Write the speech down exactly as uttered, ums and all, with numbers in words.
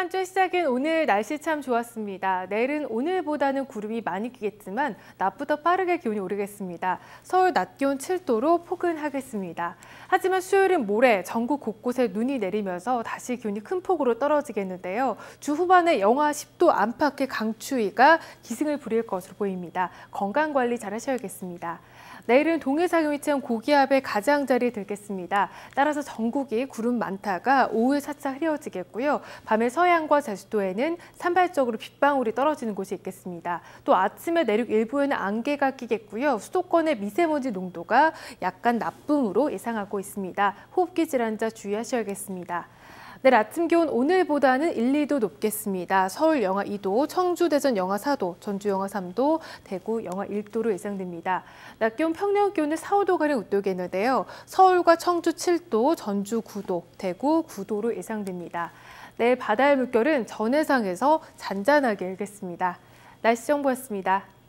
한 주 시작은 오늘 날씨 참 좋았습니다. 내일은 오늘보다는 구름이 많이 끼겠지만 낮부터 빠르게 기온이 오르겠습니다. 서울 낮 기온 칠 도로 포근하겠습니다. 하지만 수요일은 모레 전국 곳곳에 눈이 내리면서 다시 기온이 큰 폭으로 떨어지겠는데요. 주 후반에 영하 십 도 안팎의 강추위가 기승을 부릴 것으로 보입니다. 건강관리 잘 하셔야겠습니다. 내일은 동해상에 위치한 고기압의 가장자리에 들겠습니다. 따라서 전국이 구름 많다가 오후에 차차 흐려지겠고요. 밤에 서해안과 제주도에는 산발적으로 빗방울이 떨어지는 곳이 있겠습니다. 또 아침에 내륙 일부에는 안개가 끼겠고요. 수도권의 미세먼지 농도가 약간 나쁨으로 예상하고 있습니다. 호흡기 질환자 주의하셔야겠습니다. 내일 아침 기온 오늘보다는 일, 이 도 높겠습니다. 서울 영하 이 도, 청주, 대전 영하 사 도, 전주 영하 삼 도, 대구 영하 일 도로 예상됩니다. 낮 기온 평년 기온은 사, 오 도가량 웃돌겠는데요. 서울과 청주 칠 도, 전주 구 도, 대구 구 도로 예상됩니다. 내일 바다의 물결은 전해상에서 잔잔하게 일겠습니다. 날씨 정보였습니다.